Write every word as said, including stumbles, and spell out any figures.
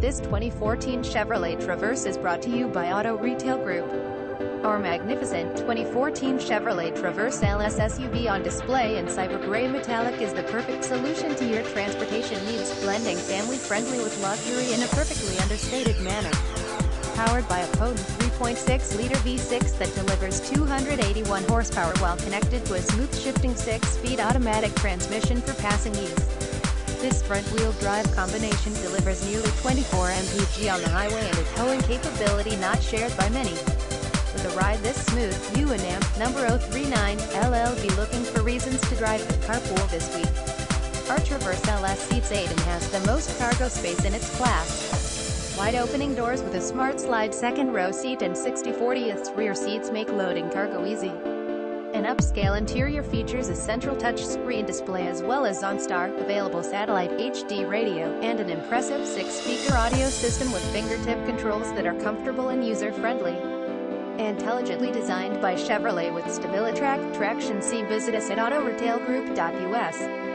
This twenty fourteen Chevrolet Traverse is brought to you by Auto Retail Group. Our magnificent twenty fourteen Chevrolet Traverse L S S U V on display in Cyber Gray Metallic is the perfect solution to your transportation needs, blending family-friendly with luxury in a perfectly understated manner. Powered by a potent three point six liter V six that delivers two hundred eighty-one horsepower while connected to a smooth-shifting six-speed automatic transmission for passing ease. This front-wheel drive combination delivers nearly twenty-four miles per gallon on the highway and a towing capability not shared by many. With a ride this smooth, you and A M P number oh three nine L L be looking for reasons to drive the carpool this week. Our Traverse L S seats eight and has the most cargo space in its class. Wide opening doors with a smart slide second row seat and sixty fortieths rear seats make loading cargo easy. An upscale interior features a central touch screen display as well as OnStar, available satellite H D radio, and an impressive six-speaker audio system with fingertip controls that are comfortable and user-friendly. Intelligently designed by Chevrolet with StabilityTrack traction. See, visit us at auto retail group dot U S.